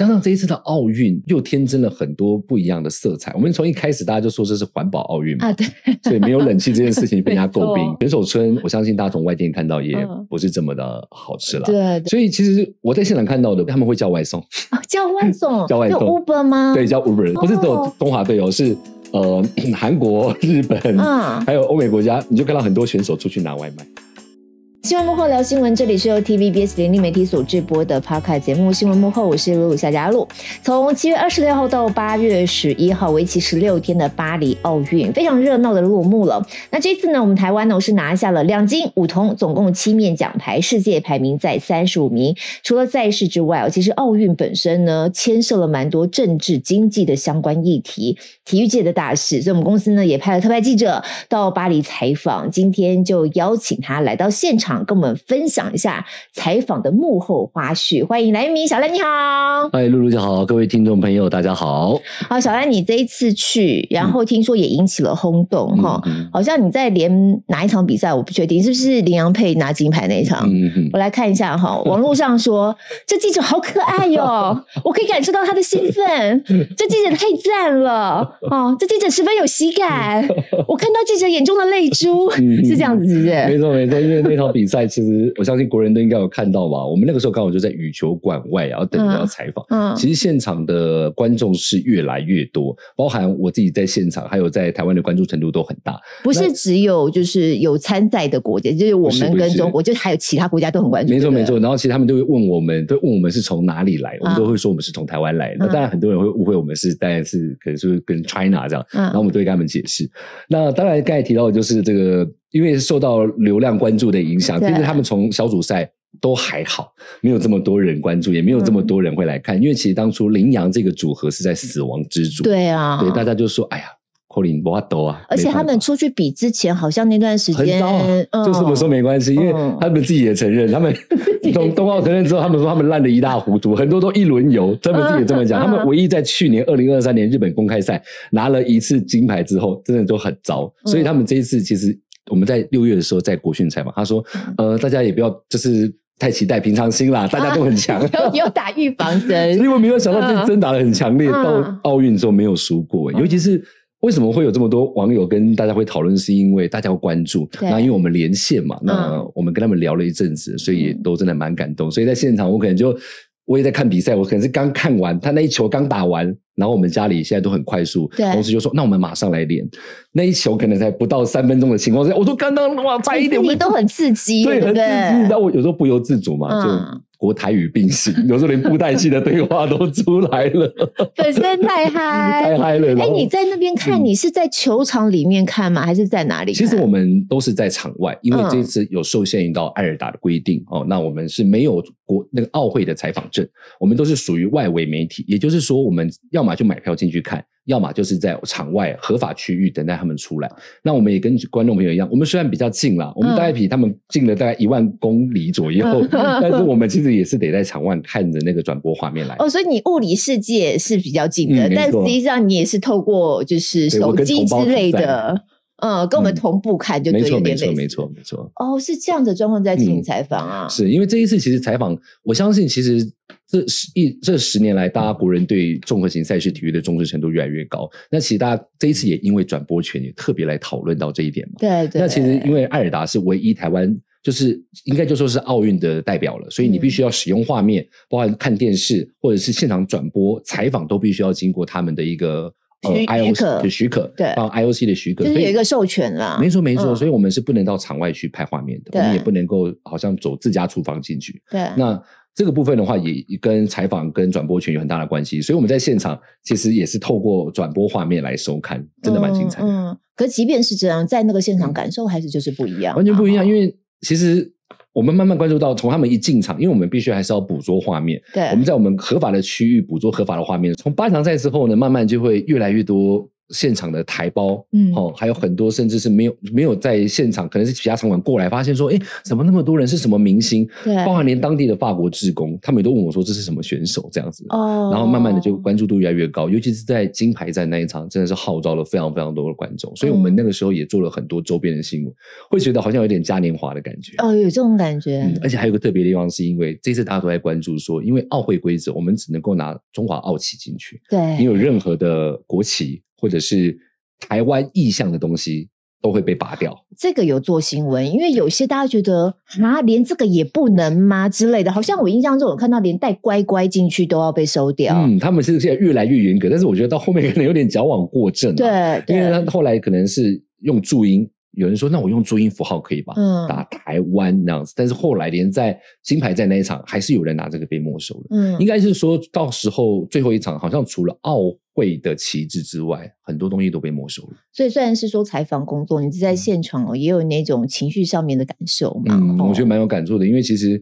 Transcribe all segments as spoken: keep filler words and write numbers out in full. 加上这一次的奥运又添增了很多不一样的色彩。我们从一开始大家就说这是环保奥运嘛，啊、对，所以没有冷气这件事情被人家诟病。选手村，我相信大家从外电看到也不是这么的好吃了、嗯。对，所以其实我在现场看到的，他们会叫外送，哦、叫外送，叫外送 ，Uber 吗？对，叫 Uber，、哦、不是只有中华队哦，是。呃，韩国、日本，嗯，还有欧美国家，你就看到很多选手出去拿外卖。新闻幕后聊新闻，这里是由 T V B S 联立媒体所制播的 Podcast 节目《新闻幕后》，我是鲁鲁夏嘉璐。从七月二十六号到八月十一号，为期十六天的巴黎奥运非常热闹的落幕了。那这次呢，我们台湾呢是拿下了两金五铜，总共七面奖牌，世界排名在三十五名。除了赛事之外，其实奥运本身呢牵涉了蛮多政治、经济的相关议题，体育界的大事。所以我们公司呢也派了特派记者到巴黎采访，今天就邀请他来到现场。跟我们分享一下采访的幕后花絮，欢迎蓝玉明，小蓝你好。嗨，露露姐好，各位听众朋友大家好。好，小蓝你这一次去，然后听说也引起了轰动、嗯嗯、好像你在连哪一场比赛我不确定，是不是林洋配拿金牌那一场、嗯嗯、我来看一下网络上说这记者好可爱哟、哦，我可以感受到他的兴奋，这记者太赞了、哦、这记者十分有喜感，我看到记者眼中的泪珠、嗯、是这样子是不是？没错没错，因为那场比赛比赛其实我相信国人都应该有看到吧，我们那个时候刚好就在羽球馆外然后等着要采访、嗯嗯、其实现场的观众是越来越多，包含我自己在现场还有在台湾的关注程度都很大，不是只有就是有参赛的国家，就是我们跟中国，就还有其他国家都很关注，没错没错，然后其实他们都会问我们都问我们是从哪里来、嗯、我们都会说我们是从台湾来、嗯、那当然很多人会误会我们是当然是可能是跟 China 这样、嗯、然后我们都会跟他们解释。那当然刚才提到的就是这个因为受到流量关注的影响，其实他们从小组赛都还好，没有这么多人关注，也没有这么多人会来看、嗯、因为其实当初林洋这个组合是在死亡之组，对啊，对，大家就说哎呀可能没办法啊，而且他们出去比之前好像那段时间、啊、就是我说没关系、嗯、因为他们自己也承认、嗯、他们冬奥承认之后他们说他们烂得一塌糊涂，很多都一轮游，他们自己也这么讲、嗯、他们唯一在去年二零二三年日本公开赛拿了一次金牌之后真的都很糟，所以他们这一次其实我们在六月的时候在国训采访，他说呃，大家也不要就是太期待，平常心啦，大家都很强、啊、有, 有打预防针因为没有想到这真打得很强烈、嗯、到奥运之后没有输过、欸嗯、尤其是为什么会有这么多网友跟大家会讨论，是因为大家会关注，那因为我们连线嘛、嗯、那我们跟他们聊了一阵子，所以也都真的蛮感动，所以在现场我可能就我也在看比赛，我可能是刚看完他那一球刚打完，然后我们家里现在都很快速，同事就说那我们马上来连，那一球可能才不到三分钟的情况下，我说刚刚哇差一点，你都很刺激，对，很刺激，然后我有时候不由自主嘛、嗯、就国台语并行，有时候连布袋戏的对话都出来了本身太嗨太嗨了、欸、你在那边看、嗯、你是在球场里面看吗还是在哪里看？其实我们都是在场外，因为这次有受限于到艾尔达的规定、嗯哦、那我们是没有国那个奥会的采访证，我们都是属于外围媒体，也就是说我们要么就买票进去看，要么就是在场外合法区域等待他们出来。那我们也跟观众朋友一样，我们虽然比较近啦，我们大概比他们近了大概一万公里左右、嗯、但是我们其实也是得在场外看着那个转播画面来。哦，所以你物理世界是比较近的、嗯、但实际上你也是透过就是手机之类的嗯，跟我们同步看就对、嗯、没错没错没错没错。哦，是这样的状况在进行采访啊、嗯、是因为这一次其实采访我相信其实这十一这十年来大家国人对综合型赛事体育的重视程度越来越高，那其实大家这一次也因为转播权也特别来讨论到这一点嘛。对对。那其实因为艾尔达是唯一台湾就是应该就说是奥运的代表了，所以你必须要使用画面、嗯、包含看电视或者是现场转播采访都必须要经过他们的一个呃 I O C 的许可，对，帮 I O C 的许可，就是有一个授权啦。没错没错、嗯、所以我们是不能到场外去拍画面的，我们也不能够好像走自家厨房进去。对，那这个部分的话也跟采访跟转播权有很大的关系，所以我们在现场其实也是透过转播画面来收看，真的蛮精彩的。嗯，嗯，可即便是这样，在那个现场感受还是就是不一样、嗯、完全不一样、啊、因为其实我们慢慢关注到，从他们一进场，因为我们必须还是要捕捉画面。对，我们在我们合法的区域捕捉合法的画面。从八强赛之后呢，慢慢就会越来越多现场的台胞，嗯，哦，还有很多甚至是没有没有在现场，可能是其他场馆过来，发现说，哎，怎么那么多人？是什么明星？对，包含连当地的法国志工，他们也都问我说这是什么选手这样子。哦，然后慢慢的就关注度越来越高，尤其是在金牌战那一场，真的是号召了非常非常多的观众，所以我们那个时候也做了很多周边的新闻，嗯、会觉得好像有点嘉年华的感觉。哦，有这种感觉。嗯、而且还有个特别的地方，是因为这次大家都在关注说，因为奥会规则，我们只能够拿中华奥旗进去，对，你有任何的国旗。或者是台湾意象的东西都会被拔掉，这个有做新闻，因为有些大家觉得啊，连这个也不能吗之类的，好像我印象中有看到连带乖乖进去都要被收掉。嗯，他们是现在越来越严格，但是我觉得到后面可能有点矫枉过正、啊、对, 对，因为他后来可能是用注音。有人说那我用注音符号可以吧、嗯、打台湾那样子，但是后来连在金牌战那一场还是有人拿这个被没收了、嗯、应该是说到时候最后一场好像除了奥会的旗帜之外很多东西都被没收了，所以虽然是说采访工作你是在现场、哦嗯、也有那种情绪上面的感受嘛、嗯哦、我觉得蛮有感触的，因为其实、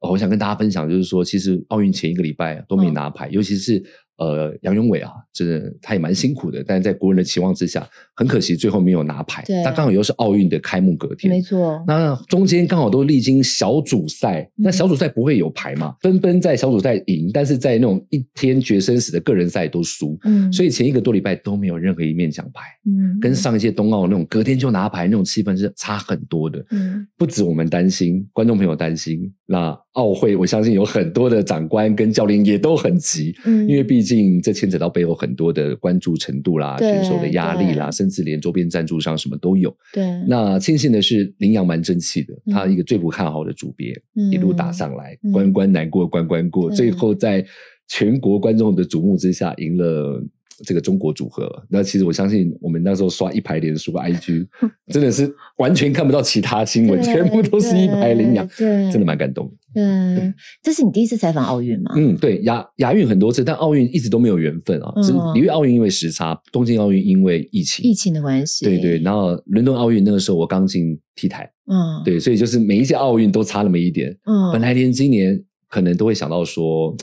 哦、我想跟大家分享就是说其实奥运前一个礼拜都没拿牌、嗯、尤其是呃，杨永伟啊，真的他也蛮辛苦的，但是在国人的期望之下，很可惜最后没有拿牌。他刚好又是奥运的开幕隔天，没错。那中间刚好都历经小组赛，嗯、那小组赛不会有牌嘛？纷纷在小组赛赢，但是在那种一天决生死的个人赛都输，嗯，所以前一个多礼拜都没有任何一面奖牌，嗯，跟上一届冬奥那种隔天就拿牌那种气氛是差很多的，嗯，不止我们担心，观众朋友担心，那奥会我相信有很多的长官跟教练也都很急，嗯，因为毕竟。毕竟这牵扯到背后很多的关注程度啦，选手的压力啦，甚至连周边赞助商什么都有。对，那庆幸的是林洋蛮争气的、嗯、他一个最不看好的组别、嗯、一路打上来，关关难过关关过、嗯、最后在全国观众的瞩目之下赢了这个中国组合。那其实我相信我们那时候刷一排脸书 I G 真的是完全看不到其他新闻，全部都是一排领养，真的蛮感动的。嗯，这是你第一次采访奥运吗？嗯，对，亚亚运很多次，但奥运一直都没有缘分啊。嗯、里约奥运因为时差，东京奥运因为疫情，疫情的关系。对对，然后伦敦奥运那个时候我刚进 T 台，嗯，对，所以就是每一届奥运都差那么一点。嗯，本来连今年可能都会想到说。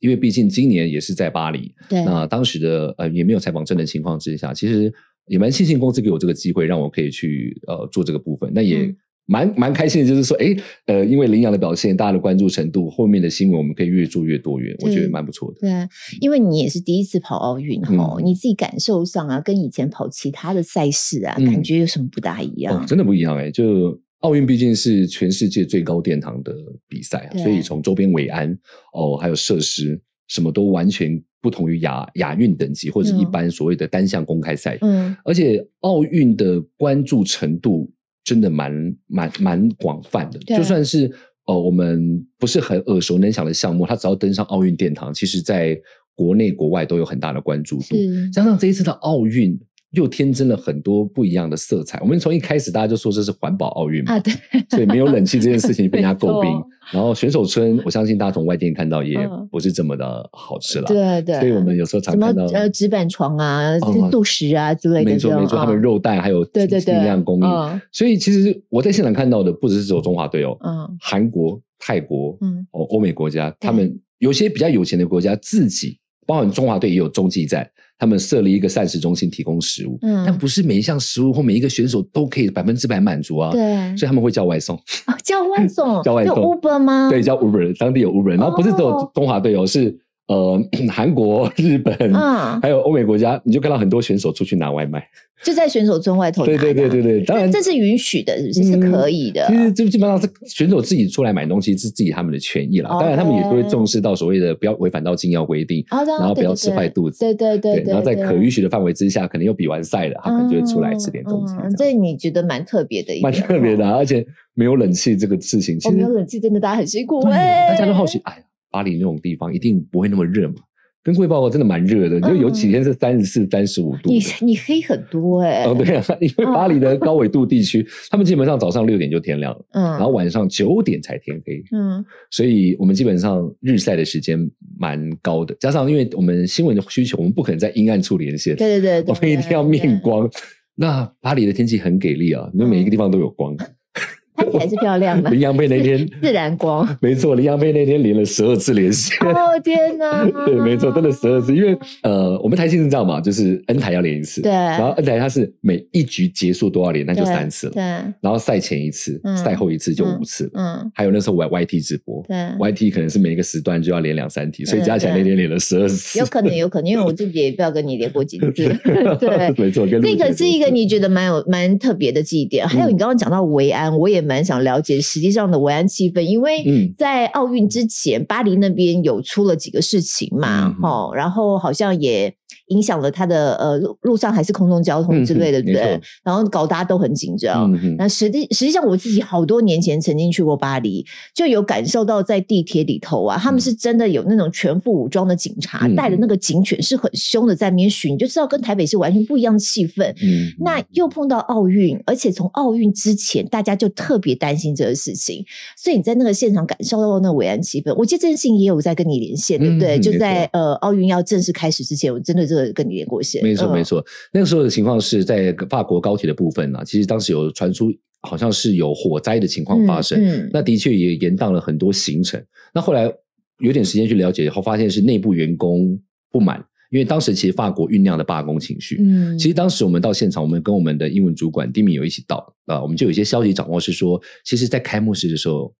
因为毕竟今年也是在巴黎，对，那当时的呃也没有采访证的情况之下，其实也蛮庆幸公司给我这个机会，让我可以去呃做这个部分。那也蛮、嗯、蛮开心的，就是说，哎，呃，因为林洋的表现，大家的关注程度，后面的新闻我们可以越做越多元，我觉得蛮不错的。对、啊，因为你也是第一次跑奥运哦、嗯，你自己感受上啊，跟以前跑其他的赛事啊，嗯、感觉有什么不大一样？哦、真的不一样哎、欸，就。奥运毕竟是全世界最高殿堂的比赛，所以从周边维安哦，还有设施什么都完全不同于亚亚运等级或者一般所谓的单项公开赛。嗯，而且奥运的关注程度真的蛮蛮蛮广泛的，就算是哦、呃、我们不是很耳熟能详的项目，它只要登上奥运殿堂，其实在国内国外都有很大的关注度。加上这一次的奥运。又添增了很多不一样的色彩。我们从一开始大家就说这是环保奥运嘛、啊，对，所以没有冷气这件事情被人家诟病。然后选手村，我相信大家从外地看到也不是这么的好吃啦。对对，所以我们有时候常看到什么呃纸板床啊、肚食啊之类的。没错没错，他们肉蛋还有对对对力量供应。所以其实我在现场看到的不只是只有中华队哦，韩国、泰国、嗯，哦，欧美国家，他们有些比较有钱的国家自己，包含中华队也有中继站。他们设立一个膳食中心提供食物、嗯、但不是每一项食物或每一个选手都可以百分之百满足啊，对，所以他们会叫外送、哦、叫外送叫外送有 Uber 吗？对，叫 Uber， 当地有 Uber、哦、然后不是只有中华队哦，是呃韩国、日本、嗯、还有欧美国家，你就看到很多选手出去拿外卖，就在选手村外头拿的。对对对对对，当然这是允许的，是不是、嗯、是可以的。其实基本上是选手自己出来买东西是自己他们的权益啦。Okay. 当然他们也会重视到所谓的不要违反到禁药规定， oh, 然后不要吃坏肚子。对对 对, 对, 对, 对, 对, 对, 对, 对, 对, 对, 对, 对。然后在可允许的范围之下，可能又比完赛了，他可能就会出来吃点东西。嗯嗯、这你觉得蛮特别的一点，蛮特别的、啊，而且没有冷气这个事情，其实、哦、没有冷气真的大家很辛苦哎、欸，大家都好奇哎。巴黎那种地方一定不会那么热嘛，跟贵报告真的蛮热的、嗯、就有几天是三十四、三十五度。你你黑很多哎、欸。哦对啊，因为巴黎的高纬度地区、嗯、他们基本上早上六点就天亮了、嗯、然后晚上九点才天黑。嗯，所以我们基本上日晒的时间蛮高的，加上因为我们新闻的需求，我们不可能在阴暗处连线。对对 对, 对，我们一定要面光。那巴黎的天气很给力啊，因为每一个地方都有光。嗯看起来是漂亮的。林洋配那天自然光，没错，林洋配那天连了十二次连线。哦天哪！对，没错，真的十二次，因为呃，我们台庆是这样嘛，就是 N 台要连一次，对，然后 N 台它是每一局结束都要连，那就三次了，对，然后赛前一次，赛后一次就五次了，嗯，还有那时候 Y T 直播，对 ，Y T 可能是每一个时段就要连两三题，所以加起来那天连了十二次，有可能，有可能，因为我自己也不知道跟你连过几次，对，没错，这个是一个你觉得蛮有蛮特别的记忆点，还有你刚刚讲到维安，我也。也蛮想了解实际上的维安气氛，因为在奥运之前，嗯、巴黎那边有出了几个事情嘛，嗯、然后好像也影响了他的呃路上还是空中交通之类的，对不对？嗯、然后搞大家都很紧张。嗯、那实际实际上我自己好多年前曾经去过巴黎，就有感受到在地铁里头啊，他们是真的有那种全副武装的警察，嗯、带着那个警犬是很凶的在那边巡，你就知道跟台北是完全不一样的气氛。嗯、那又碰到奥运，而且从奥运之前大家就特别担心这个事情，所以你在那个现场感受到那维安气氛。我记得这件事情也有在跟你连线，对不对？嗯、就在呃奥运要正式开始之前，我真的这个跟你连过线。没错没错，那个时候的情况是在法国高铁的部分啊，其实当时有传出好像是有火灾的情况发生，嗯嗯、那的确也延宕了很多行程。那后来有点时间去了解后，发现是内部员工不满。因为当时其实法国酝酿的罢工情绪，嗯，其实当时我们到现场，我们跟我们的英文主管丁敏有一起到啊、呃，我们就有一些消息掌握是说，其实，在开幕式的时候，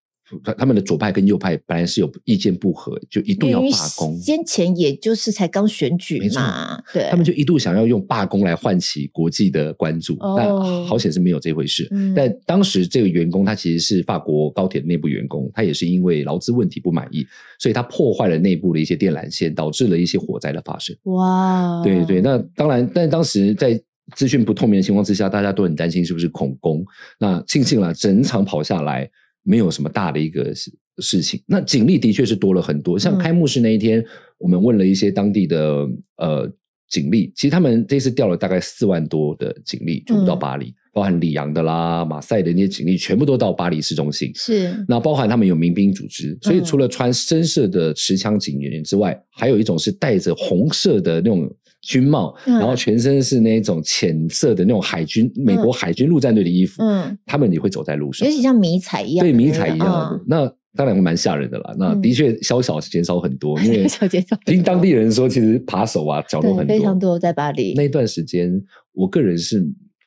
他们的左派跟右派本来是有意见不合，就一度要罢工。先前也就是才刚选举嘛，对，他们就一度想要用罢工来唤起国际的关注，哦、但好险是没有这回事。嗯、但当时这个员工他其实是法国高铁的内部员工，他也是因为劳资问题不满意，所以他破坏了内部的一些电缆线，导致了一些火灾的发生。哇，对对，那当然，但当时在资讯不透明的情况之下，大家都很担心是不是恐攻。那庆幸啦，整场跑下来。没有什么大的一个事情，那警力的确是多了很多。像开幕式那一天，嗯、我们问了一些当地的呃警力，其实他们这次调了大概四万多的警力，全部到巴黎，嗯、包含里昂的啦、马赛的那些警力，全部都到巴黎市中心。是，那包含他们有民兵组织，所以除了穿深色的持枪警员之外，嗯、还有一种是戴着红色的那种军帽，嗯、然后全身是那种浅色的那种海军美国海军陆战队的衣服，嗯，他们也会走在路上，有点像迷彩一样，对，迷彩一样的。嗯、那当然蛮吓人的啦，那的确宵小减少很多，嗯、因为听当地人说，其实扒手啊角落很多，非常多在巴黎那段时间，我个人是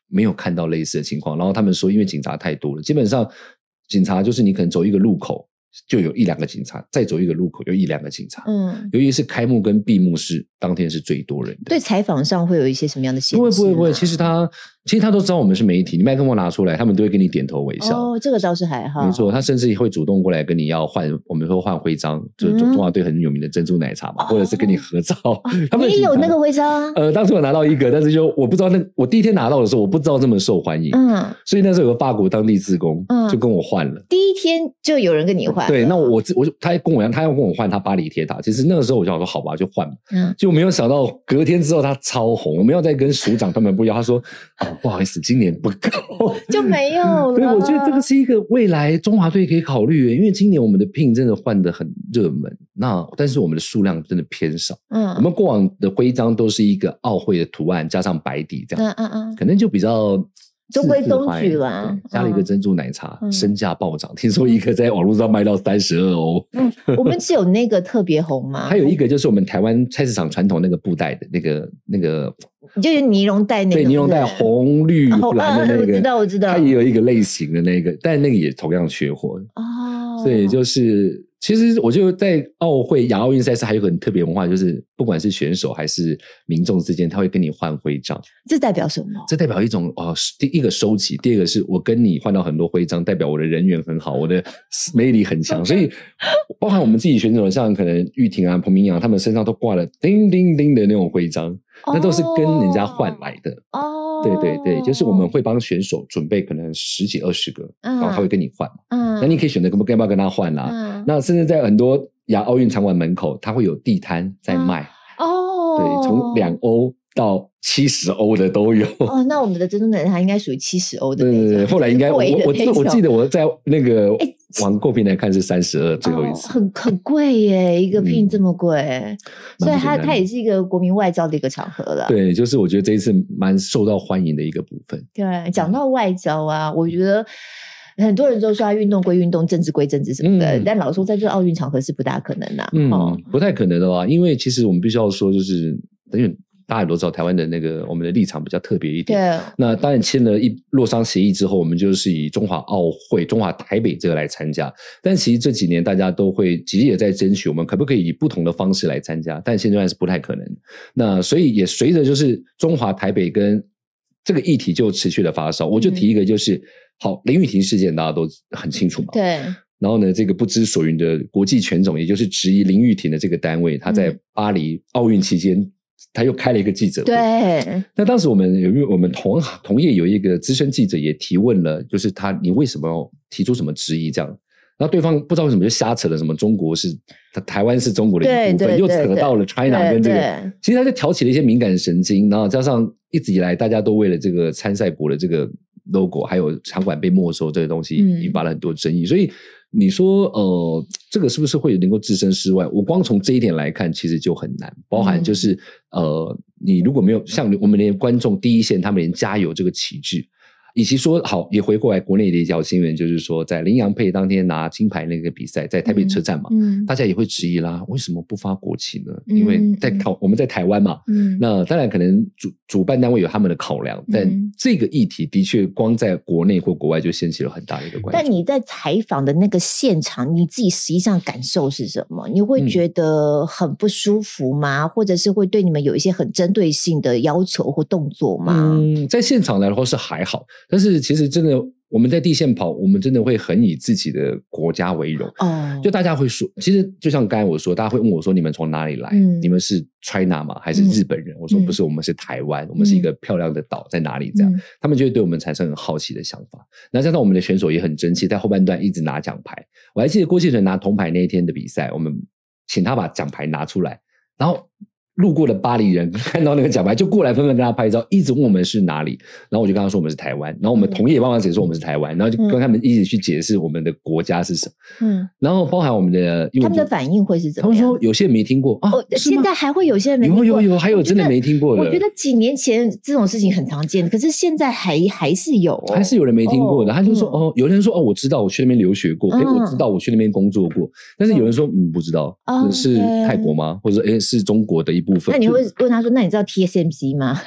没有看到类似的情况。然后他们说，因为警察太多了，基本上警察就是你可能走一个路口就有一两个警察，再走一个路口有一两个警察。嗯，尤其是开幕跟闭幕式当天是最多人的。对采访上会有一些什么样的限制？不会不会不会，其实他其实他都知道我们是媒体，你麦克风拿出来，他们都会跟你点头微笑。哦，这个倒是还好。没错，他甚至会主动过来跟你要换，我们说换徽章，就是中华队很有名的珍珠奶茶嘛，嗯、或者是跟你合照。哦、他们也有那个徽章啊。呃，当时我拿到一个，但是就我不知道那我第一天拿到的时候，我不知道这么受欢迎。嗯，所以那时候有个法国当地志工，嗯、就跟我换了。第一天就有人跟你换。对，那我我他跟我一样，他要跟我换他巴黎铁塔。其实那个时候我就想说，好吧，就换吧。嗯，就没有想到隔天之后他超红，我们要再跟署长他们不一样。他说、啊、不好意思，今年不够，就没有了。对，我觉得这个是一个未来中华队可以考虑，因为今年我们的聘真的换得很热门，那但是我们的数量真的偏少。嗯，我们过往的徽章都是一个奥会的图案加上白底这样，嗯嗯嗯，可能就比较。中规中矩啦，加了一个珍珠奶茶，嗯、身价暴涨。听说一个在网络上卖到三十二欧。嗯，我们只有那个特别红吗？还有一个就是我们台湾菜市场传统那个布袋的那个那个，就是尼龙袋那个。对，尼龙袋红绿蓝的那个，我知道我知道。它也有一个类型的那个，但那个也同样缺货哦。所以就是，其实我觉得在奥会、亚奥运赛事还有很特别文化，就是不管是选手还是民众之间，他会跟你换徽章。这代表什么？这代表一种哦，第一个收集，第二个是我跟你换到很多徽章，代表我的人缘很好，我的魅力很强。所以包含我们自己选手，像可能玉婷啊、彭明阳，他们身上都挂了叮叮叮的那种徽章，哦、那都是跟人家换来的。哦，对对对，就是我们会帮选手准备可能十几二十个，嗯、然后他会跟你换。嗯，那你可以选择跟不跟他换啦、啊。嗯、那甚至在很多亚奥运场馆门口，他会有地摊在卖。嗯哦，对，从两欧到七十欧的都有。哦，那我们的珍珠奶茶应该属于七十欧的那种。对对对，后来应该我我我记得我在那个网购平台看是三十二，最后一次。哦、很很贵耶，一个聘这么贵，嗯、所以它它也是一个国民外交的一个场合了。对，就是我觉得这一次蛮受到欢迎的一个部分。对，讲到外交啊，我觉得。很多人都说运动归运动，政治归政治什么的，嗯、但老实说在这奥运场合是不大可能啦、啊嗯哦、不太可能的话，因为其实我们必须要说就是因为大家都知道台湾的那个我们的立场比较特别一点，那当然签了一洛桑协议之后，我们就是以中华奥会中华台北这个来参加，但其实这几年大家都会极力的在争取我们可不可以以不同的方式来参加，但现在是不太可能，那所以也随着就是中华台北跟这个议题就持续的发烧、嗯、我就提一个就是好林育庭事件大家都很清楚嘛，对，然后呢这个不知所云的国际拳总也就是质疑林育庭的这个单位他在巴黎奥运期间、嗯他又开了一个记者会，对。那当时我们有我们同同业有一个资深记者也提问了，就是他你为什么要提出什么质疑这样？然后对方不知道为什么就瞎扯了什么中国是台湾是中国的一部分，对对对对，又扯到了 China 跟这个，对对对，其实他就挑起了一些敏感神经，然后加上一直以来大家都为了这个参赛国的这个 logo 还有场馆被没收这个东西引发了很多争议，嗯、所以。你说呃，这个是不是会能够置身事外？我光从这一点来看其实就很难，包含就是、嗯、呃，你如果没有像我们连观众第一线他们连加油这个旗帜，以及说好也回过来国内的一条新闻，就是说在林洋配当天拿金牌那个比赛在台北车站嘛、嗯嗯、大家也会质疑啦，为什么不发国旗呢？因为在、嗯、我们在台湾嘛、嗯、那当然可能 主, 主办单位有他们的考量，但这个议题的确光在国内或国外就掀起了很大的一个关注。但你在采访的那个现场你自己实际上感受是什么？你会觉得很不舒服吗、嗯、或者是会对你们有一些很针对性的要求或动作吗？嗯，在现场来说是还好，但是其实真的我们在地线跑我们真的会很以自己的国家为荣、哦、就大家会说其实就像刚才我说大家会问我说你们从哪里来、嗯、你们是 China 吗还是日本人、嗯、我说不是，我们是台湾、嗯、我们是一个漂亮的岛在哪里这样、嗯、他们就会对我们产生很好奇的想法，那加上我们的选手也很争气，在后半段一直拿奖牌，我还记得郭婞淳拿铜牌那一天的比赛，我们请他把奖牌拿出来，然后路过的巴黎人看到那个奖牌就过来纷纷跟他拍照，一直问我们是哪里，然后我就跟他说我们是台湾，然后我们同业帮忙解释我们是台湾，然后就跟他们一起去解释我们的国家是什么、嗯、然后包含我们的他们的反应会是怎么样？他们说有些人没听过、啊哦、现在还会有些人没听过，有有有，还有真的没听过的。我觉得几年前这种事情很常见，可是现在还还是有、哦、还是有人没听过的、哦、他就说、嗯、哦，有人说哦，我知道我去那边留学过、嗯、我知道我去那边工作过，但是有人说嗯，不知道、哦、是泰国吗、嗯、或者是中国的一部分。那你会问他说那你知道 T S M C 吗？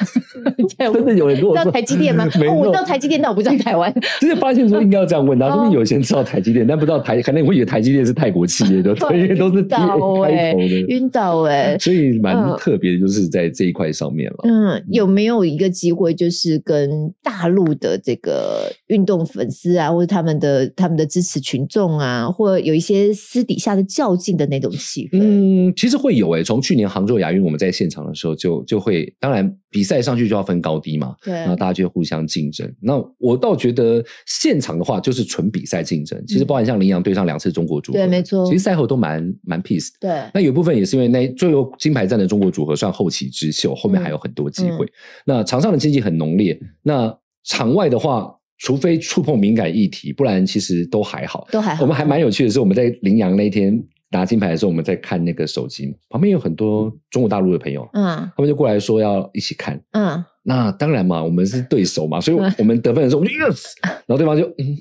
真的有人跟我说知道台积电吗？哦，我知道台积电但我不知道台湾。就是发现说应该要这样问他，说有些人知道台积电但不知道台，可能会以为台积电是泰国企业的，因为都是 T A 开头的，晕倒欸，所以蛮特别的就是在这一块上面了。嗯，有没有一个机会就是跟大陆的这个运动粉丝啊，或者他们的他们的支持群众啊，或有一些私底下的较劲的那种气氛？嗯，其实会有欸，从去年杭州亚运我们在现场的时候就就会，当然比赛上去就要分高低嘛，对，然后大家就互相竞争。那我倒觉得现场的话就是纯比赛竞争，其实包含像林洋对上两次中国组合，对，没错，其实赛后都蛮蛮 peace 的。对，那有部分也是因为那最后金牌战的中国组合算后起之秀，后面还有很多机会、嗯、那场上的竞技很浓烈，那场外的话除非触碰敏感议题，不然其实都还好都还好。我们还蛮有趣的是我们在林洋那天拿金牌的时候，我们在看那个手机，旁边有很多中国大陆的朋友，嗯，他们就过来说要一起看，嗯，那当然嘛，我们是对手嘛，所以我们得分的时候我们就 yes， 然后对方就嗯，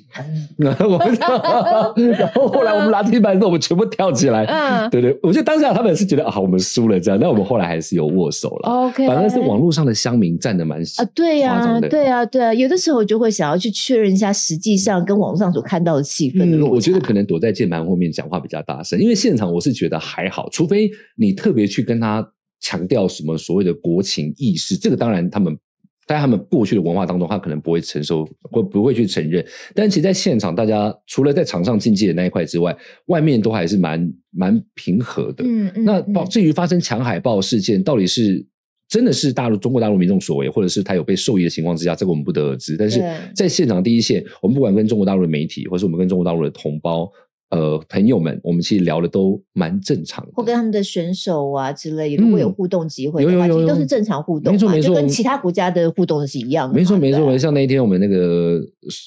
然后后来我们拿金牌的时候，我们全部跳起来，嗯，对对，我觉得当下他们是觉得啊，我们输了这样，但我们后来还是有握手了。OK， 反正是网络上的乡民站得蛮啊，对呀，对啊，对啊，有的时候我就会想要去确认一下，实际上跟网络上所看到的气氛的落差。嗯，我觉得可能躲在键盘后面讲话比较大声，因为现场我是觉得还好，除非你特别去跟他强调什么所谓的国情意识，这个当然他们在他们过去的文化当中他可能不会承受或不会去承认，但其实在现场大家除了在场上竞技的那一块之外，外面都还是蛮蛮平和的。嗯嗯嗯，那至于发生强海报事件到底是真的是大陆中国大陆民众所为，或者是他有被受益的情况之下，这个我们不得而知，但是在现场第一线我们不管跟中国大陆的媒体或是我们跟中国大陆的同胞呃，朋友们，我们其实聊的都蛮正常的，或跟他们的选手啊之类，如果有互动机会的话，嗯、有有有有其实都是正常互动嘛，没错没错，就跟其他国家的互动是一样的。没错没错，像那一天我们那个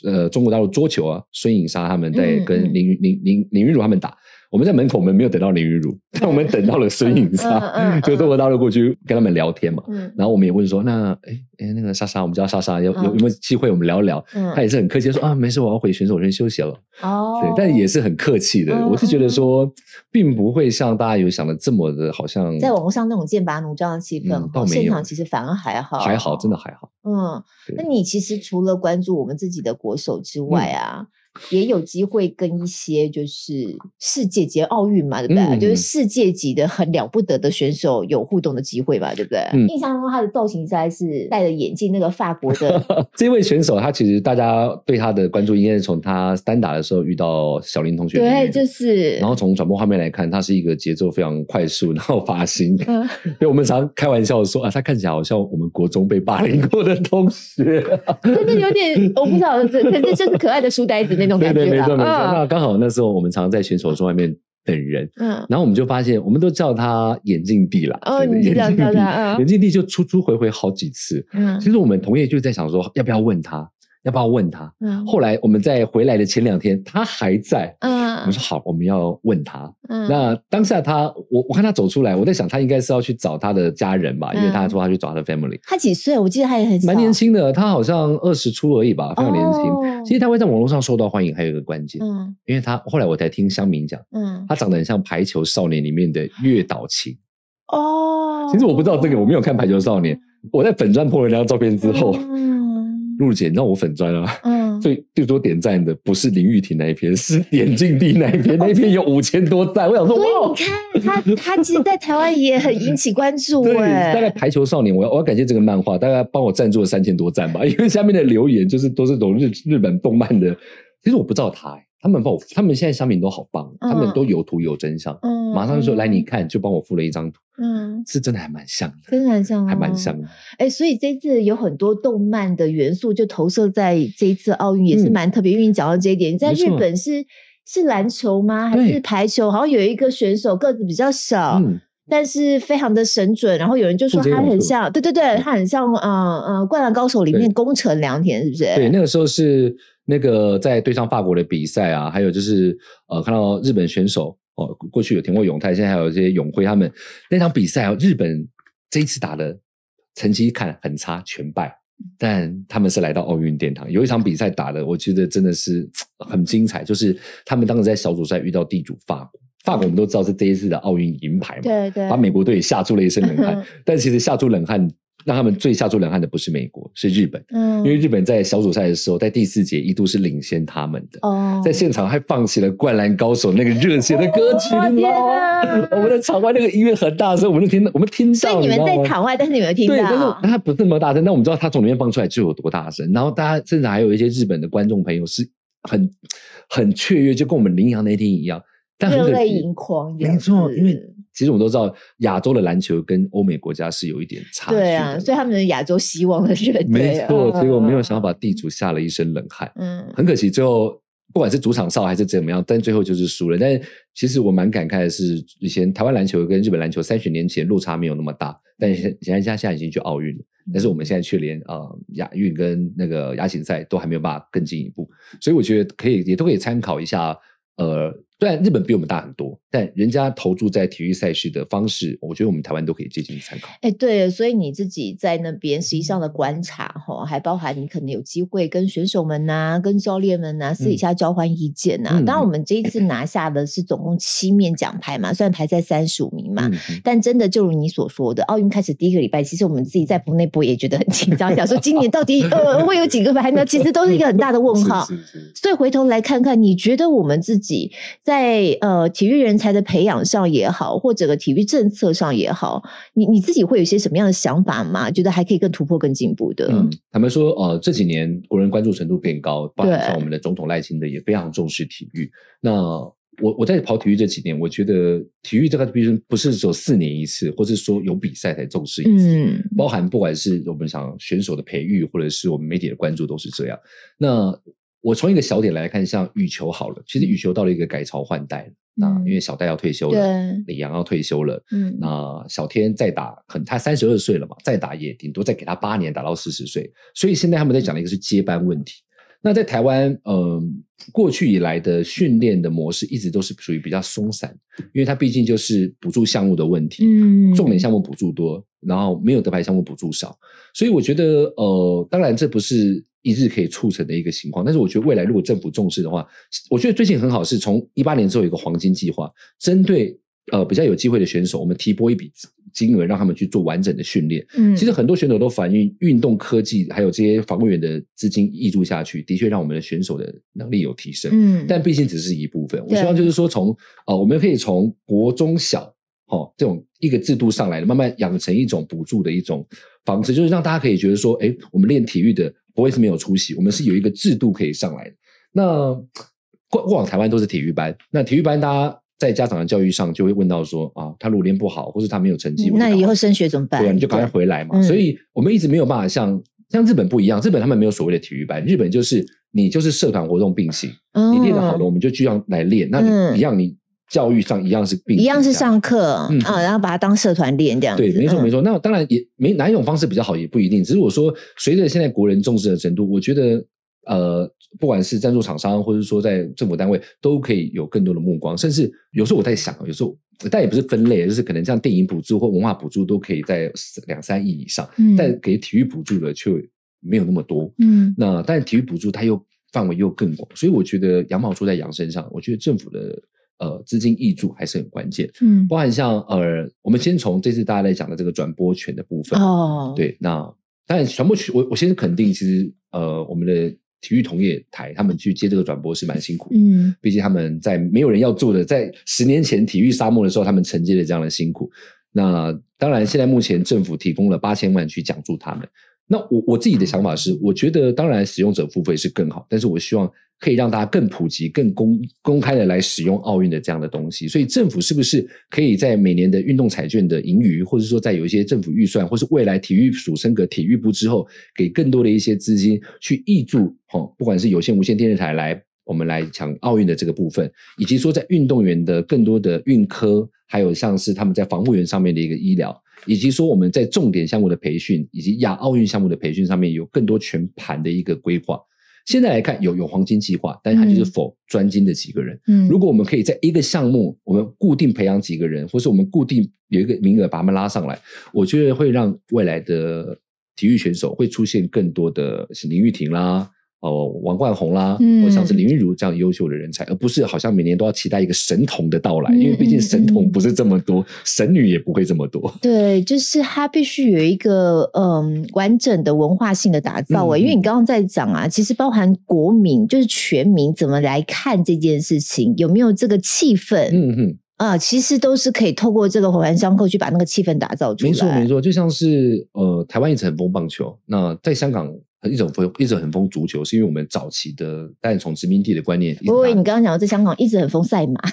呃中国大陆桌球啊，孙颖莎他们在跟林、嗯嗯、林林林昀儒他们打，我们在门口我们没有等到林昀儒，但我们等到了孙颖莎、嗯嗯嗯、就中国大陆过去跟他们聊天嘛、嗯、然后我们也问说那哎那个莎莎，我们叫莎莎，有、嗯、有没有机会我们聊聊、嗯、他也是很客气说啊没事，我要回选手圈休息了哦，对，但也是很客气的、嗯、我是觉得说并不会像大家有想的这么的好像在网络上那种剑拔弩张的气氛、嗯、倒没有，现场其实反而还好还好，真的还好。嗯，那你其实除了关注我们自己的国手之外啊、嗯，也有机会跟一些就是世界级奥运嘛，对不对、嗯、就是世界级的很了不得的选手有互动的机会嘛，对不对、嗯、印象中他的造型在是戴着眼镜那个法国的这位选手，他其实大家对他的关注应该是从他单打的时候遇到小林同学，对，就是然后从转播画面来看他是一个节奏非常快速，然后发型、嗯、对，我们常开玩笑说啊，他看起来好像我们国中被霸凌过的同学真的有点我不知道，可是就是可爱的书呆子那种感觉。对对，没错没错、哦、那刚好那时候我们常在选手村外面等人、嗯、然后我们就发现我们都叫他眼镜弟啦、哦、你叫他眼镜弟、嗯、就出出回回好几次、嗯、其实我们同业就在想说要不要问他要不要问他、嗯、后来我们在回来的前两天他还在、嗯、我们说好我们要问他、嗯、那当下他 我, 我看他走出来，我在想他应该是要去找他的家人吧、嗯、因为他说他去找他的 family。 他几岁？我记得他也很小，蛮年轻的，他好像二十出而已吧，非常年轻、哦、其实他会在网络上受到欢迎还有一个关键、嗯、因为他后来我才听乡民讲、嗯、他长得很像排球少年里面的月岛晴哦。其实我不知道这个，我没有看排球少年，我在粉专po了那张照片之后、嗯，露姐，你知道我粉专啊、嗯、最最多点赞的不是林玉婷那一篇，是眼镜弟那一篇、嗯、那一篇有五千多赞，我想说哇，你看他他其实在台湾也很引起关注、欸、对，大概排球少年我要我要感谢这个漫画大概帮我赞助了三千多赞吧，因为下面的留言就是都是从 日, 日本动漫的，其实我不知道他、欸、他们帮我他们现在商品都好棒、嗯、他们都有图有真相、嗯、马上就说来你看，就帮我附了一张图，嗯，是真的还蛮像的，真的很像、哦、还蛮像的。哎、欸，所以这次有很多动漫的元素就投射在这一次奥运，也是蛮特别、嗯、因为你讲到这一点，你在日本是是篮球吗还是排球，好像有一个选手个子比较小、嗯，但是非常的神准，然后有人就说他很像，对对对，他很像呃呃灌篮高手里面宫城良田，是不是？对，那个时候是那个在对上法国的比赛啊，还有就是呃看到日本选手哦，过去有田过永泰，现在还有这些永辉他们那场比赛啊，日本这一次打的成绩看很差，全败，但他们是来到奥运殿堂。有一场比赛打的我觉得真的是很精彩，就是他们当时在小组赛遇到地主法国，法国我们都知道是这一次的奥运银牌嘛，对对，把美国队吓出了一身冷汗但其实吓出冷汗让他们最吓出冷汗的不是美国，是日本、嗯、因为日本在小组赛的时候在第四节一度是领先他们的、哦、在现场还放起了灌篮高手那个热血的歌曲、哦哦、我们在场外那个音乐很大的时候我们听到，我们听到，所以你们在场外但是你没有听到，对，但是他不是那么大声，但我们知道他从里面放出来就有多大声，然后大家甚至还有一些日本的观众朋友是很很雀跃，就跟我们羚羊那天一样，热泪盈眶，没错，因为其实我们都知道亚洲的篮球跟欧美国家是有一点差距的，对啊，所以他们的亚洲希望的人，没错，所以我没有想要把地主吓了一身冷汗，嗯，很可惜最后不管是主场哨还是怎么样，但最后就是输了。但其实我蛮感慨的是，以前台湾篮球跟日本篮球三十年前落差没有那么大，但现在现在已经去奥运了，但是我们现在却连呃亚运跟那个亚锦赛都还没有办法更进一步，所以我觉得可以也都可以参考一下。呃，虽然日本比我们大很多，但人家投注在体育赛事的方式，我觉得我们台湾都可以借鉴参考。哎、欸，对，所以你自己在那边实际上的观察齁，还包含你可能有机会跟选手们啊跟教练们啊私底下交换意见啊、嗯、当然我们这一次拿下的是总共七面奖牌嘛，虽然排在三十五名嘛、嗯、但真的就如你所说的，奥运开始第一个礼拜其实我们自己在棚内部也觉得很紧张，想说今年到底呃会有几个牌呢，其实都是一个很大的问号是是是，所以回头来看看，你觉得我们自己在呃体育人才的培养上也好，或者个体育政策上也好，你你自己会有一些什么样的想法吗？觉得还可以更突破更进步的？嗯，坦白说呃这几年国人关注程度变高，包括像我们的总统赖清德也非常重视体育。那我我在跑体育这几年，我觉得体育这个不是只有四年一次，或是说有比赛才重视一次、嗯、包含不管是我们想选手的培育，或者是我们媒体的关注都是这样。那我从一个小点来看，像羽球好了，其实羽球到了一个改朝换代了、嗯、那因为小戴要退休了，李洋要退休了，嗯，那小天再打很他三十二岁了嘛，再打也顶多再给他八年打到四十岁，所以现在他们在讲的一个是接班问题。那在台湾，嗯、呃，过去以来的训练的模式一直都是属于比较松散，因为它毕竟就是补助项目的问题，嗯，重点项目补助多，然后没有得牌项目补助少，所以我觉得，呃，当然这不是一日可以促成的一个情况，但是我觉得未来如果政府重视的话，我觉得最近很好是从一八年之后有一个黄金计划，针对呃比较有机会的选手，我们提拨一笔金额让他们去做完整的训练。嗯，其实很多选手都反映，运动科技还有这些防务员的资金挹注下去，的确让我们的选手的能力有提升。嗯，但毕竟只是一部分。我希望就是说从，从呃，我们可以从国中小，哦，这种一个制度上来的，慢慢养成一种补助的一种方式，就是让大家可以觉得说，哎，我们练体育的不会是没有出息，我们是有一个制度可以上来的。那过往台湾都是体育班，那体育班大家在家长的教育上就会问到说啊，他如果练不好或是他没有成绩，那以后升学怎么办？对啊，你就赶快回来嘛。所以我们一直没有办法像像日本不一样，日本他们没有所谓的体育班，日本就是你就是社团活动并行，哦，你练得好了我们就这样来练，那你一样你教育上一样是并行，一样是上课啊，嗯哦，然后把它当社团练这样子。对，没错没错。那当然也没哪一种方式比较好也不一定，只是我说随着现在国人重视的程度，我觉得呃，不管是赞助厂商或者说在政府单位都可以有更多的目光，甚至有时候我在想，有时候但也不是分类，就是可能像电影补助或文化补助都可以在两三亿以上，嗯，但给体育补助的却没有那么多，嗯，那但体育补助它又范围又更广，所以我觉得羊毛出在羊身上，我觉得政府的呃资金挹注还是很关键，嗯，包含像呃我们先从这次大家来讲的这个转播权的部分，哦，对，那当然传播权我我先肯定，其实呃我们的体育同业台他们去接这个转播是蛮辛苦的，嗯，毕竟他们在没有人要做的，在十年前体育沙漠的时候他们承接了这样的辛苦，那当然现在目前政府提供了八千万去奖助他们，那我我自己的想法是，我觉得当然使用者付费是更好，但是我希望可以让大家更普及更公公开的来使用奥运的这样的东西，所以政府是不是可以在每年的运动彩券的盈余，或者说在有一些政府预算，或是未来体育署升格体育部之后，给更多的一些资金去挹注，哦，不管是有线无线电视台来我们来讲奥运的这个部分，以及说在运动员的更多的运科，还有像是他们在防护员上面的一个医疗，以及说我们在重点项目的培训，以及亚奥运项目的培训上面有更多全盘的一个规划。现在来看有有黄金计划，但是它就是否专精的几个人，嗯，如果我们可以在一个项目我们固定培养几个人，或是我们固定有一个名额把他们拉上来，我觉得会让未来的体育选手会出现更多的林育庭啦，呃、王冠宏啦，嗯，或像是林昀儒这样优秀的人才，而不是好像每年都要期待一个神童的到来，嗯，因为毕竟神童不是这么多，嗯，神女也不会这么多。对，就是他必须有一个嗯完整的文化性的打造，欸嗯，因为你刚刚在讲啊，其实包含国民就是全民怎么来看这件事情，有没有这个气氛，嗯哼啊，呃，其实都是可以透过这个环环相扣去把那个气氛打造出来。没错没错，就像是呃台湾一直很疯棒球，那在香港一种风一直很疯足球，是因为我们早期的，但从殖民地的观念。不过你刚刚讲在香港一直很疯赛马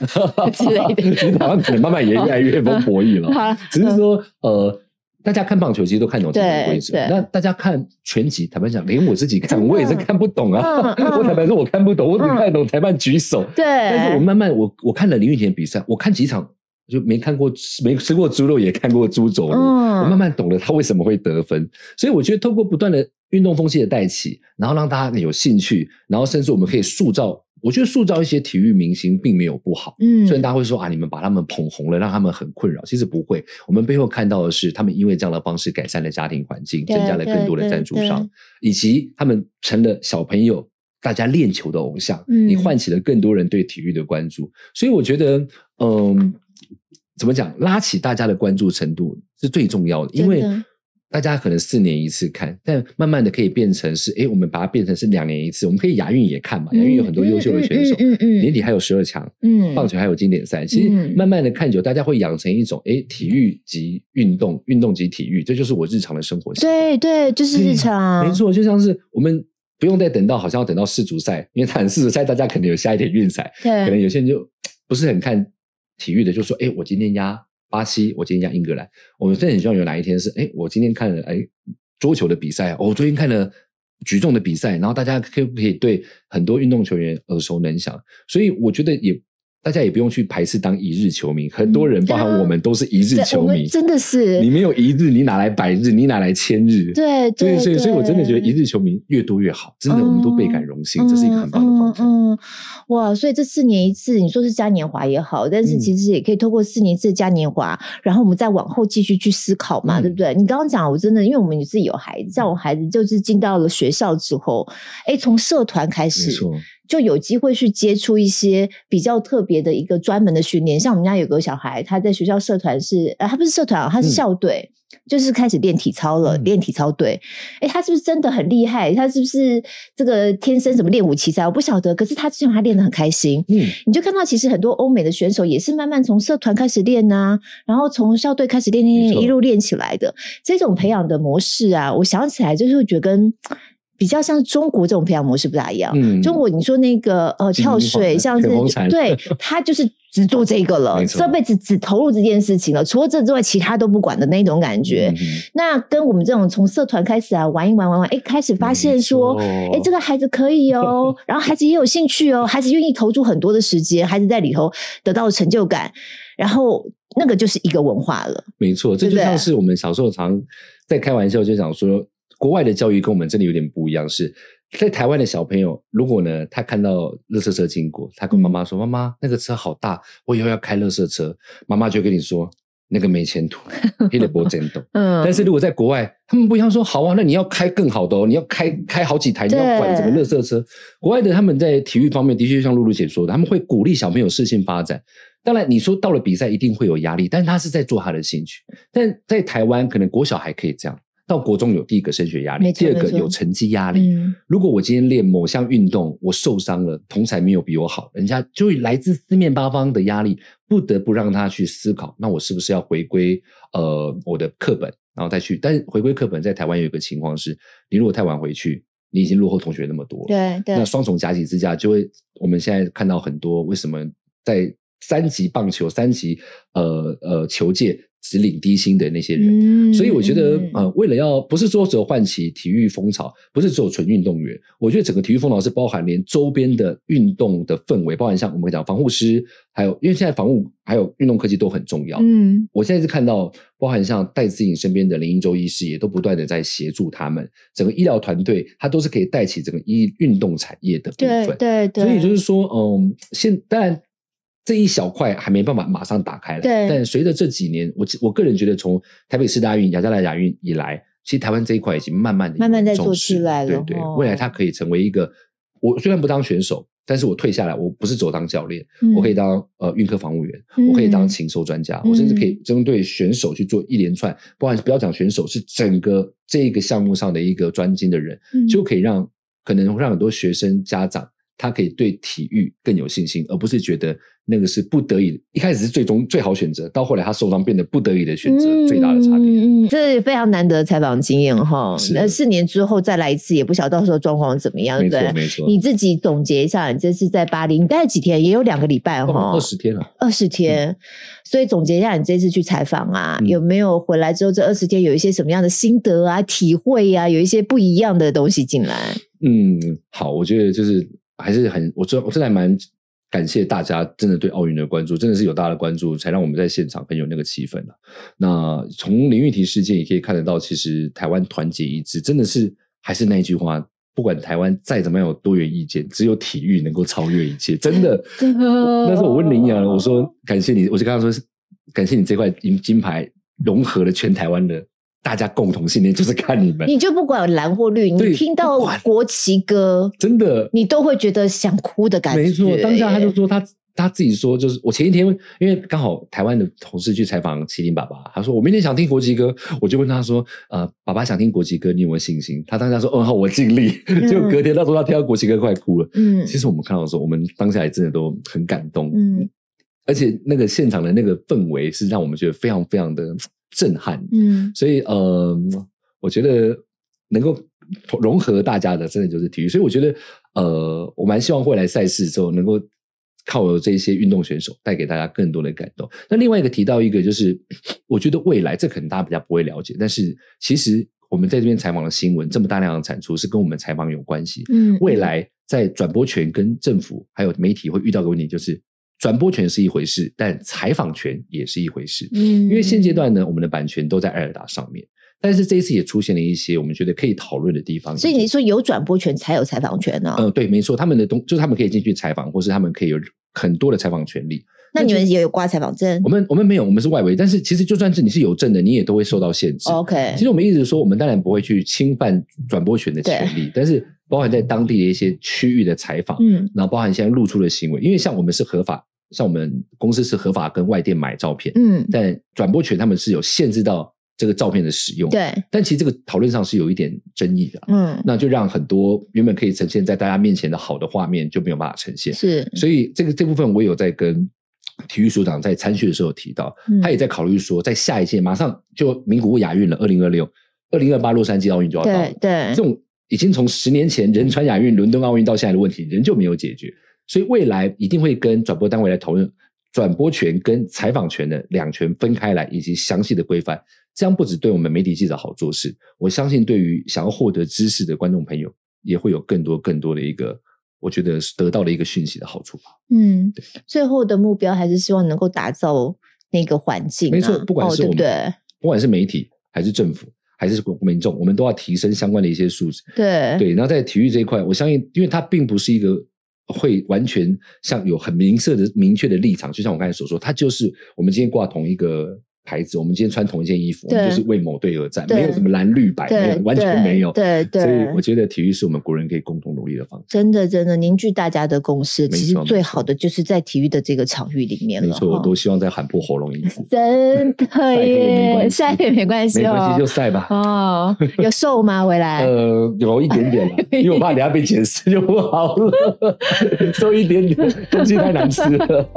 之类的，其实好像可能慢慢也越来越疯博弈了。好，只是说呃，大家看棒球其实都看懂这种规则，那大家看拳击，坦白讲，连我自己看我也是看不懂啊。嗯嗯，我坦白说，我看不懂，我只看懂裁判举手。对，但是我慢慢我我看了林育庭的比赛，我看几场。就没看过没吃过猪肉也看过猪肘，嗯，我慢慢懂了他为什么会得分，所以我觉得透过不断的运动风气的带起，然后让大家有兴趣，然后甚至我们可以塑造，我觉得塑造一些体育明星并没有不好，嗯，虽然大家会说啊，你们把他们捧红了让他们很困扰，其实不会，我们背后看到的是他们因为这样的方式改善了家庭环境，增加了更多的赞助商，以及他们成了小朋友大家练球的偶像，嗯，你唤起了更多人对体育的关注，所以我觉得嗯。嗯怎么讲，拉起大家的关注程度是最重要的，因为大家可能四年一次看，但慢慢的可以变成是诶我们把它变成是两年一次，我们可以亚运也看嘛，亚运有很多优秀的选手，嗯嗯嗯嗯，年底还有十二强，嗯，棒球还有经典赛，其实慢慢的看久，大家会养成一种诶体育及运动，运动及体育，这就是我日常的生活习惯。对对，就是日常，嗯，没错，就像是我们不用再等到好像要等到世足赛，因为谈世足赛大家可能有下一点运彩，可能有些人就不是很看体育的，就说诶我今天压巴西，我今天压英格兰，我们真的很希望有哪一天是诶我今天看了诶桌球的比赛，哦，我昨天看了举重的比赛，然后大家可不可以对很多运动球员耳熟能详，所以我觉得也大家也不用去排斥当一日球迷，很多人、嗯、包含我们都是一日球迷，真的是你没有一日你哪来百日，你哪来千日，对对对，所以我真的觉得一日球迷越多越好，真的、嗯、我们都倍感荣幸、嗯、这是一个很棒的方法、嗯嗯、哇，所以这四年一次你说是嘉年华也好，但是其实也可以透过四年一次嘉年华、嗯、然后我们再往后继续去思考嘛、嗯、对不对？你刚刚讲我真的因为我们也是有孩子，像我孩子就是进到了学校之后，哎，从社团开始就有机会去接触一些比较特别的一个专门的训练，像我们家有个小孩，他在学校社团是、呃、他不是社团啊，他是校队、嗯、就是开始练体操了，练体操队、嗯、诶，他是不是真的很厉害？他是不是这个天生什么练武奇才？我不晓得，可是他就让他练得很开心、嗯、你就看到其实很多欧美的选手也是慢慢从社团开始练啊，然后从校队开始练练练一路练起来的，这种培养的模式啊，我想起来就是我觉得跟比较像中国这种培养模式不大一样、嗯、中国你说那个呃跳水像是对他就是只做这个了，这辈子只投入这件事情了，除了这之外其他都不管的那种感觉、嗯、那跟我们这种从社团开始啊玩一玩玩玩，诶，开始发现说诶，这个孩子可以哦，然后孩子也有兴趣哦，孩子愿意投注很多的时间，孩子在里头得到成就感，然后那个就是一个文化了，没错，这就像是我们小时候常在开玩笑就想说国外的教育跟我们真的有点不一样，是在台湾的小朋友如果呢他看到垃圾车经过，他跟妈妈说、嗯、妈妈那个车好大，我以后要开垃圾车，妈妈就跟你说那个没前途那个没前途、嗯、但是如果在国外他们不一样，说好啊，那你要开更好的哦，你要开开好几台，你要管整个垃圾车，国外的他们在体育方面的确像露露姐说的，他们会鼓励小朋友适性发展，当然你说到了比赛一定会有压力，但是他是在做他的兴趣，但在台湾可能国小还可以这样，到国中有第一个升学压力，第二个有成绩压力、嗯、如果我今天练某项运动我受伤了，同侪没有比我好，人家就来自四面八方的压力，不得不让他去思考那我是不是要回归呃我的课本，然后再去，但回归课本在台湾有一个情况是你如果太晚回去你已经落后同学那么多了，对对，那双重夹击之下就会，我们现在看到很多为什么在三级棒球三级呃呃球界只领低薪的那些人、嗯、所以我觉得、嗯、呃，为了要不是说只有唤起体育风潮，不是只有纯运动员，我觉得整个体育风潮是包含连周边的运动的氛围，包含像我们讲防护师，还有因为现在防护还有运动科技都很重要，嗯，我现在是看到包含像戴资颖身边的林英洲医师也都不断的在协助他们，整个医疗团队他都是可以带起整个医运动产业的部分，对对对，所以就是说嗯，现当然这一小块还没办法马上打开了，对，但随着这几年我我个人觉得从台北市大运、雅加达亚运以来，其实台湾这一块已经慢慢的慢慢在做起来了，对对、哦、未来它可以成为一个，我虽然不当选手，但是我退下来我不是走当教练、嗯、我可以当呃运科防务员、嗯、我可以当禽兽专家、嗯、我甚至可以针对选手去做一连串，不然不要讲选手，是整个这个项目上的一个专精的人、嗯、就可以让可能让很多学生家长他可以对体育更有信心，而不是觉得那个是不得已，一开始是最终最好选择，到后来他受伤变得不得已的选择、嗯、最大的差别、嗯、这非常难得的采访经验哈。那四年之后再来一次也不晓得到时候状况怎么样，没错没错，你自己总结一下，你这次在巴黎你待了几天？也有两个礼拜哈，二十天了、啊、二十天、嗯、所以总结一下你这次去采访啊、嗯、有没有回来之后这二十天有一些什么样的心得啊体会啊，有一些不一样的东西进来？嗯，好，我觉得就是还是很，我真我真的还蛮感谢大家真的对奥运的关注，真的是有大家的关注才让我们在现场很有那个气氛、啊、那从林育提事件也可以看得到，其实台湾团结一致，真的是还是那一句话，不管台湾再怎么样有多元意见，只有体育能够超越一切，真的那时候我问林洋，我说感谢你，我就跟他说感谢你这块金牌融合了全台湾的大家共同信念，就是看你们，你就不管蓝或绿，你听到国旗歌真的你都会觉得想哭的感觉，没错，当下他就说他他自己说，就是我前一天因为刚好台湾的同事去采访麒麟爸爸，他说我明天想听国旗歌，我就问他说呃，爸爸想听国旗歌你有没有信心，他当下说嗯，好，我尽力、嗯、结果隔天他说他听到国旗歌快哭了，嗯，其实我们看到的时候我们当下也真的都很感动，嗯，而且那个现场的那个氛围是让我们觉得非常非常的震撼，嗯，所以呃，我觉得能够融合大家的真的就是体育，所以我觉得呃，我蛮希望未来赛事之后能够靠这些运动选手带给大家更多的感动。那另外一个提到一个就是我觉得未来这可能大家比较不会了解，但是其实我们在这边采访的新闻这么大量的产出是跟我们采访有关系，嗯，未来在转播权跟政府还有媒体会遇到个问题，就是转播权是一回事，但采访权也是一回事。嗯，因为现阶段呢，我们的版权都在爱尔达上面，但是这一次也出现了一些我们觉得可以讨论的地方。所以你说有转播权才有采访权呢、哦？嗯，对，没错，他们的东就是他们可以进去采访，或是他们可以有很多的采访权利。那你们也有挂采访证？我们我们没有，我们是外围。但是其实就算是你是有证的，你也都会受到限制。OK， 其实我们一直说，我们当然不会去侵犯转播权的权利，但是包含在当地的一些区域的采访，嗯，然后包含现在露出的行为，因为像我们是合法，像我们公司是合法跟外店买照片，嗯，但转播权他们是有限制到这个照片的使用，对。但其实这个讨论上是有一点争议的，嗯，那就让很多原本可以呈现在大家面前的好的画面就没有办法呈现，是。所以这个这部分我有在跟体育署长在参叙的时候有提到，他也在考虑说，在下一届马上就名古屋亚运了，二零二六、二零二八洛杉矶奥运就要到了。对对，这种已经从十年前仁川亚运、伦敦奥运到现在的问题，仍旧没有解决，所以未来一定会跟转播单位来讨论转播权跟采访权的两权分开来，以及详细的规范。这样不只对我们媒体记者好做事，我相信对于想要获得知识的观众朋友，也会有更多更多的一个。我觉得得到了一个讯息的好处吧。嗯，最后的目标还是希望能够打造那个环境、啊。没错，不管是我们、哦、对不对？不管是媒体还是政府还是民众，我们都要提升相关的一些素质。对对，然后在体育这一块，我相信，因为它并不是一个会完全像有很明确的明确的立场，就像我刚才所说，它就是我们今天挂同一个牌子，我们今天穿同一件衣服，我们就是为某队而战，没有什么蓝绿白，没有，完全没有。对对，所以我觉得体育是我们国人可以共同努力的方式。真的真的，凝聚大家的共识，其实最好的就是在体育的这个场域里面了。没错，我都希望再喊破喉咙一次。真的耶，赛也没关系，没关系就赛吧。哦，有瘦吗？回来？呃，有一点点啦，因为我怕等下被解释就不好了，瘦一点点，东西太难吃了。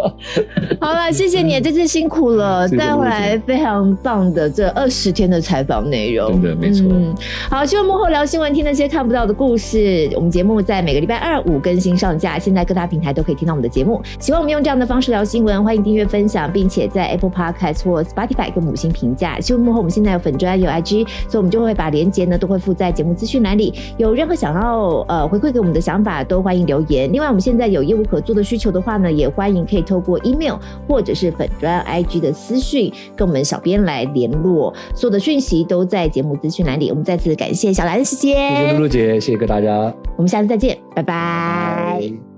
好了，谢谢你，这次辛苦了，带回来。非常棒的这二十天的采访内容，真的没错。嗯，好，希望幕后聊新闻，听那些看不到的故事。我们节目在每个礼拜二五更新上架，现在各大平台都可以听到我们的节目。喜欢我们用这样的方式聊新闻，欢迎订阅分享，并且在 Apple Podcast 或 Spotify 给五星评价。新闻幕后我们现在有粉专有 I G， 所以我们就会把连结呢都会附在节目资讯栏里。有任何想要呃回馈给我们的想法，都欢迎留言。另外，我们现在有业务合作的需求的话呢，也欢迎可以透过 email 或者是粉专 I G 的私讯跟我们小编来联络，所有的讯息都在节目资讯栏里。我们再次感谢小兰师姐，谢谢露露姐，谢谢各大家，我们下次再见，拜拜。拜拜。